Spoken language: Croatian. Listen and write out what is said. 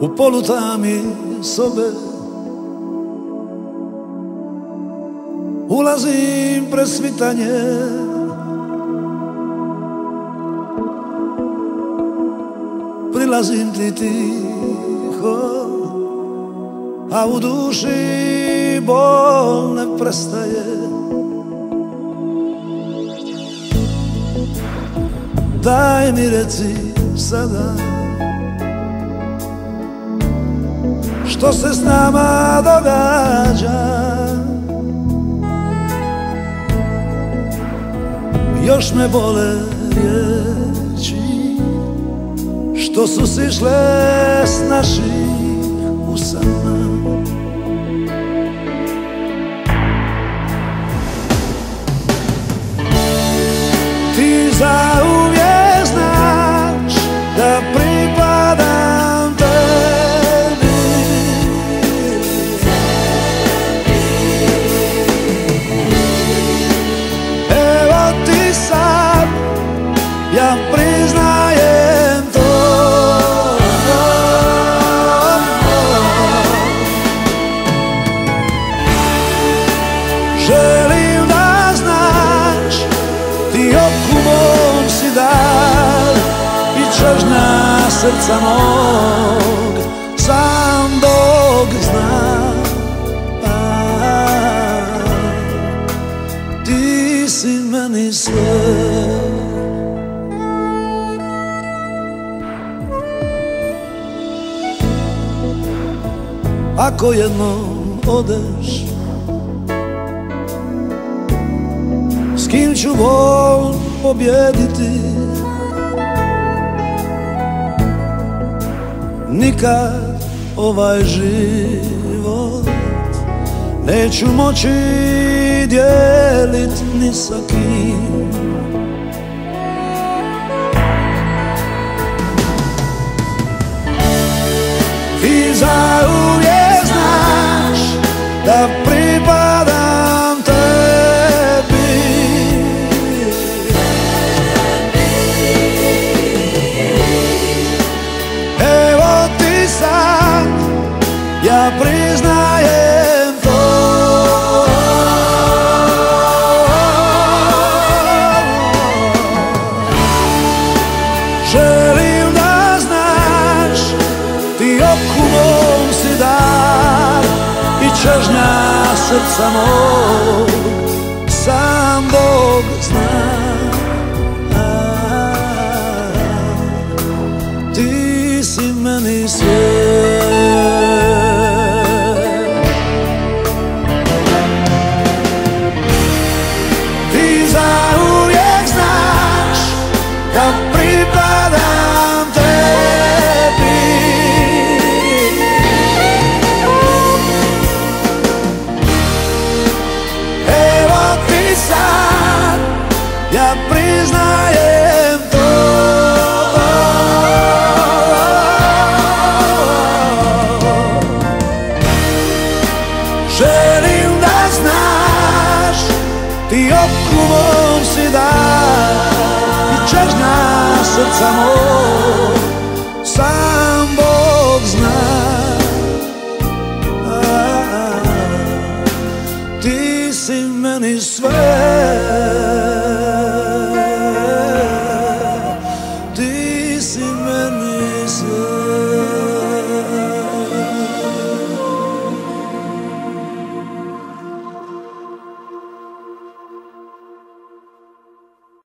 u polutami sobe. Ulazim pred svitanje, prilazim ti tiho, a u duši bol ne prestaje. Daj mi reci sada, što se s nama događa? Još me bole riječi što su sišle s naših usana. Ti zauvijek znaš da pripadam tebi. Evo ti sad, ja priznajem to. Želim da znaš, ti oku mom si dar i čežnja srca mog, sam Bog zna. Ti si meni sve. Ako jednom odeš, s kim ću bol pobjediti? Nikad ovaj život neću moći dijelit ni sa kim. Ti zauvijek da pripadam tebi. Evo ti sad, ja priznajem to. Želim da znaš, ti oku mom si dar i čežnja srca mog, sam Bog zna. Ti si meni sve. Želim da znaš, ti oku mom si dar i čežnja srca moj.